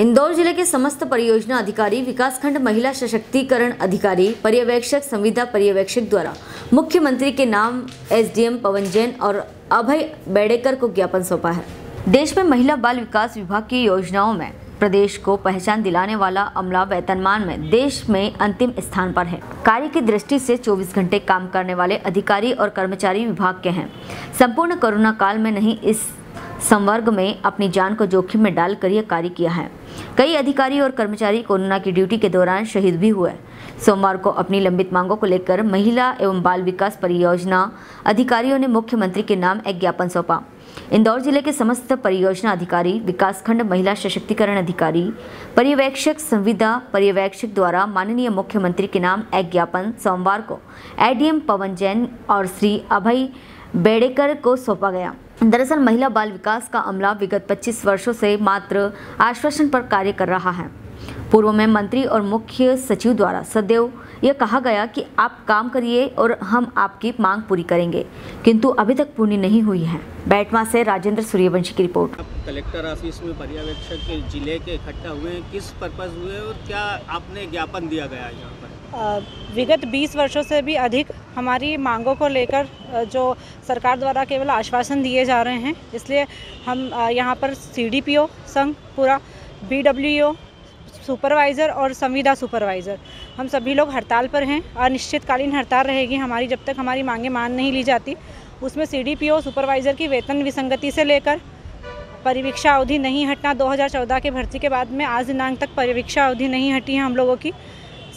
इंदौर जिले के समस्त परियोजना अधिकारी, विकासखंड महिला सशक्तिकरण अधिकारी, पर्यवेक्षक, संविदा पर्यवेक्षक द्वारा मुख्यमंत्री के नाम एसडीएम पवन जैन और अभय बेडेकर को ज्ञापन सौंपा है। देश में महिला बाल विकास विभाग की योजनाओं में प्रदेश को पहचान दिलाने वाला अमला वेतनमान में देश में अंतिम स्थान पर है। कार्य की दृष्टि से 24 घंटे काम करने वाले अधिकारी और कर्मचारी विभाग के हैं। संपूर्ण कोरोना काल में नहीं, इस संवर्ग में अपनी जान को जोखिम में डालकर यह कार्य किया है। कई अधिकारी और कर्मचारी कोरोना की ड्यूटी के दौरान शहीद भी हुए। सोमवार को अपनी लंबित मांगों को लेकर महिला एवं बाल विकास परियोजना अधिकारियों ने मुख्यमंत्री के नाम एक ज्ञापन सौंपा। इंदौर जिले के समस्त परियोजना अधिकारी, विकासखंड महिला सशक्तिकरण अधिकारी, पर्यवेक्षक, संविदा पर्यवेक्षक द्वारा माननीय मुख्यमंत्री के नाम एक ज्ञापन सोमवार को एडीएम पवन जैन और श्री अभय बेडेकर को सौंपा गया। दरअसल महिला बाल विकास का अमला विगत 25 वर्षों से मात्र आश्वासन पर कार्य कर रहा है। पूर्व में मंत्री और मुख्य सचिव द्वारा सदैव यह कहा गया कि आप काम करिए और हम आपकी मांग पूरी करेंगे, किंतु अभी तक पूरी नहीं हुई है। बैठमा से राजेंद्र सूर्यवंशी की रिपोर्ट। कलेक्टर ऑफिस में पर्यवेक्षक जिले के इकट्ठा हुए हैं, किस पर्पस हुए और क्या आपने ज्ञापन दिया गया है यहाँ पर? विगत 20 वर्षों से भी अधिक हमारी मांगों को लेकर जो सरकार द्वारा केवल आश्वासन दिए जा रहे हैं, इसलिए हम यहाँ पर सीडीपीओ संघ पूरा, बीडब्ल्यूओ सुपरवाइज़र और संविदा सुपरवाइज़र, हम सभी लोग हड़ताल पर हैं। अनिश्चितकालीन हड़ताल रहेगी हमारी जब तक हमारी मांगें मान नहीं ली जाती। उसमें सीडीपीओ सुपरवाइज़र की वेतन विसंगति से लेकर परिवीक्षा अवधि नहीं हटना, 2014 के भर्ती के बाद में आज दिनांक तक परिवीक्षा अवधि नहीं हटी है हम लोगों की।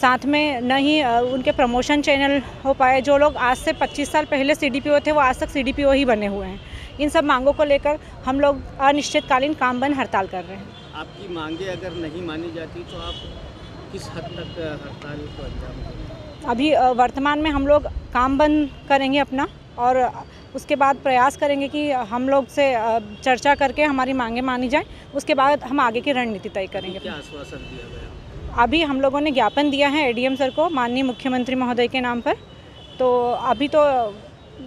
साथ में न ही उनके प्रमोशन चैनल हो पाए। जो लोग आज से 25 साल पहले सीडीपीओ थे वो आज तक सीडीपीओ ही बने हुए हैं। इन सब मांगों को लेकर हम लोग अनिश्चितकालीन काम बंद हड़ताल कर रहे हैं। आपकी मांगे अगर नहीं मानी जाती तो आप किस हद तक हड़ताल को अंजाम देंगे? अभी वर्तमान में हम लोग काम बंद करेंगे अपना और उसके बाद प्रयास करेंगे कि हम लोग से चर्चा करके हमारी मांगे मानी जाए। उसके बाद हम आगे की रणनीति तय करेंगे। क्या आश्वासन दिया गया? अभी हम लोगों ने ज्ञापन दिया है एडीएम सर को माननीय मुख्यमंत्री महोदय के नाम पर, तो अभी तो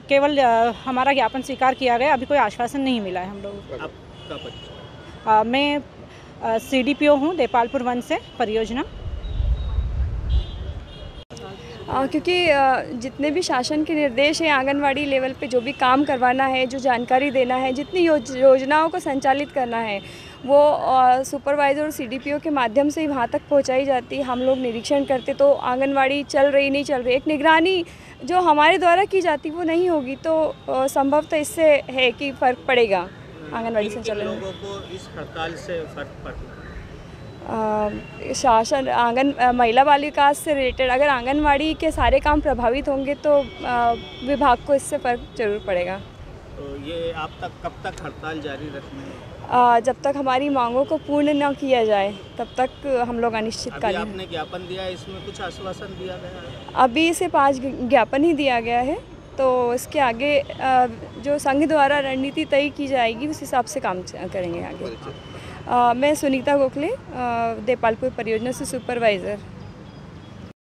केवल हमारा ज्ञापन स्वीकार किया गया, अभी कोई आश्वासन नहीं मिला है हम लोगों को। मैं सीडीपीओ हूँ देपालपुर वन से परियोजना। क्योंकि जितने भी शासन के निर्देश हैं, आंगनवाड़ी लेवल पे जो भी काम करवाना है, जो जानकारी देना है, जितनी योजनाओं को संचालित करना है, वो सुपरवाइज़र और सीडीपीओ के माध्यम से ही वहाँ तक पहुँचाई जाती। हम लोग निरीक्षण करते तो आंगनवाड़ी चल रही नहीं चल रही, एक निगरानी जो हमारे द्वारा की जाती वो नहीं होगी। तो संभवतः इससे है कि फ़र्क पड़ेगा आंगनवाड़ी संचालन। लोगों को इस हड़ताल से फर्क पड़ता शासन महिला बाल विकास से रिलेटेड अगर आंगनवाड़ी के सारे काम प्रभावित होंगे तो विभाग को इससे फर्क जरूर पड़ेगा। तो ये आप तक कब तक हड़ताल जारी रखने? जब तक हमारी मांगों को पूर्ण न किया जाए तब तक हम लोग अनिश्चितकालीन। आपने ज्ञापन दिया, इसमें कुछ आश्वासन दिया गया? अभी सिर्फ आज ज्ञापन ही दिया गया है, तो इसके आगे जो संघ द्वारा रणनीति तय की जाएगी उस हिसाब से काम करेंगे आगे। मैं सुनीता गोखले, देपालपुर परियोजना से सुपरवाइज़र।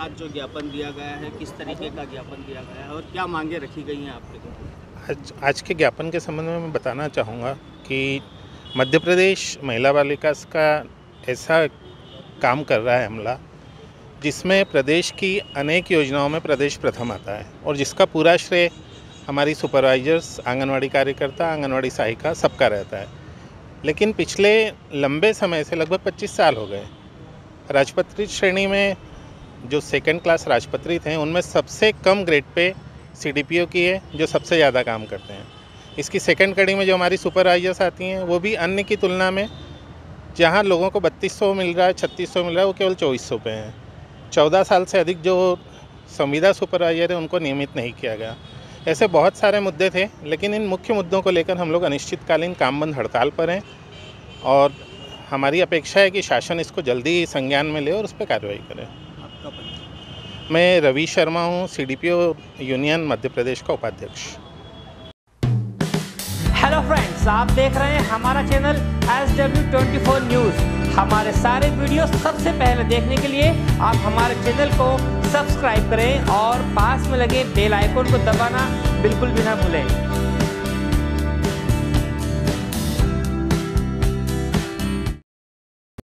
आज जो ज्ञापन दिया गया है, किस तरीके का ज्ञापन दिया गया है और क्या मांगे रखी गई हैं आपके को? आज के ज्ञापन के संबंध में मैं बताना चाहूँगा कि मध्य प्रदेश महिला बाल विकास का ऐसा काम कर रहा है हमला जिसमें प्रदेश की अनेक योजनाओं में प्रदेश प्रथम आता है और जिसका पूरा श्रेय हमारी सुपरवाइज़र्स, आंगनवाड़ी कार्यकर्ता, आंगनवाड़ी सहायिका सबका रहता है। लेकिन पिछले लंबे समय से लगभग 25 साल हो गए राजपत्रित श्रेणी में जो सेकंड क्लास राजपत्रित हैं उनमें सबसे कम ग्रेड पे सीडीपीओ की है जो सबसे ज़्यादा काम करते हैं। इसकी सेकंड कड़ी में जो हमारी सुपरवाइज़र्स आती हैं वो भी अन्य की तुलना में जहाँ लोगों को 3200 मिल रहा है, 3600 मिल रहा है, वो केवल 2400 पे हैं। 14 साल से अधिक जो संविदा सुपरवाइज़र है उनको नियमित नहीं किया गया। ऐसे बहुत सारे मुद्दे थे, लेकिन इन मुख्य मुद्दों को लेकर हम लोग अनिश्चितकालीन काम बंद हड़ताल पर हैं और हमारी अपेक्षा है कि शासन इसको जल्दी संज्ञान में ले और उस पर कार्रवाई करें। मैं रवि शर्मा हूँ, सीडीपीओ यूनियन मध्य प्रदेश का उपाध्यक्ष। हेलो फ्रेंड्स, आप देख रहे हैं हमारा चैनल SW 24 न्यूज़। हमारे सारे वीडियो सबसे पहले देखने के लिए आप हमारे चैनल को सब्सक्राइब करें और पास में लगे बेल आइकन को दबाना बिल्कुल भी ना भूलें।